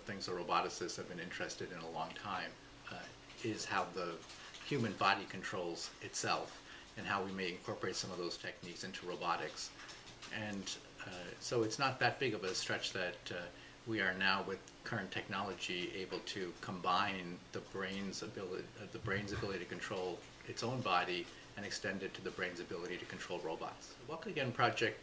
things that roboticists have been interested in a long time, is how the human body controls itself and how we may incorporate some of those techniques into robotics. And so it's not that big of a stretch that we are now, with current technology, able to combine the brain's ability to control its own body and extend it to the brain's ability to control robots. The Walk Again Project,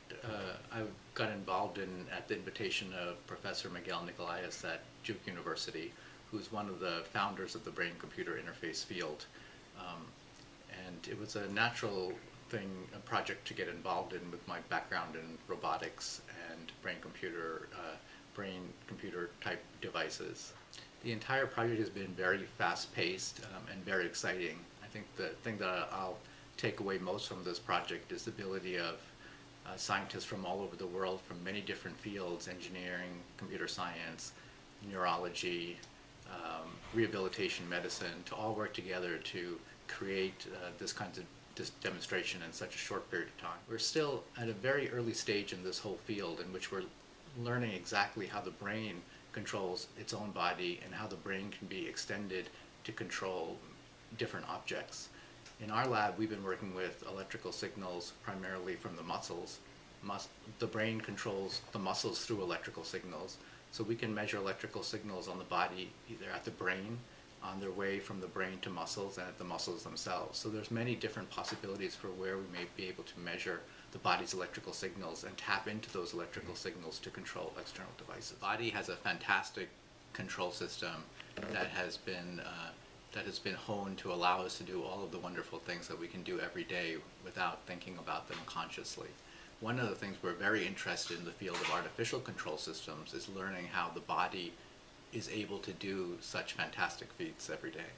I got involved in at the invitation of Professor Miguel Nicolelis at Duke University, who's one of the founders of the brain-computer interface field. And it was a natural thing, a project to get involved in with my background in robotics and brain-computer type devices. The entire project has been very fast-paced and very exciting. I think the thing that I'll take away most from this project is the ability of scientists from all over the world, from many different fields: engineering, computer science, neurology, rehabilitation medicine, to all work together to create this demonstration in such a short period of time. We're still at a very early stage in this whole field, in which we're learning exactly how the brain controls its own body and how the brain can be extended to control different objects. In our lab, we've been working with electrical signals primarily from the muscles. The brain controls the muscles through electrical signals, so we can measure electrical signals on the body, either at the brain, on their way from the brain to muscles, and at the muscles themselves. So there's many different possibilities for where we may be able to measure the body's electrical signals and tap into those electrical signals to control external devices. The body has a fantastic control system that has been honed to allow us to do all of the wonderful things that we can do every day without thinking about them consciously. One of the things we're very interested in the field of artificial control systems is learning how the body is able to do such fantastic feats every day.